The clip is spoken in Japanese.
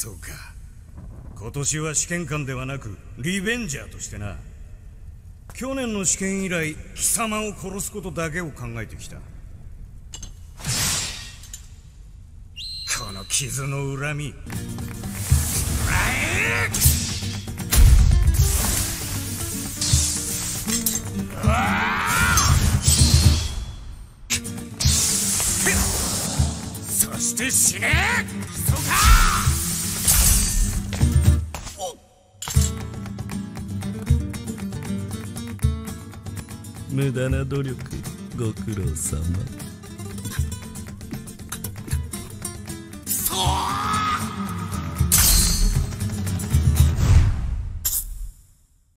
そうか。今年は試験官ではなくリベンジャーとしてな。去年の試験以来貴様を殺すことだけを考えてきた。この傷の恨み。そして死ね。そうか。無駄な努力、ご苦労様。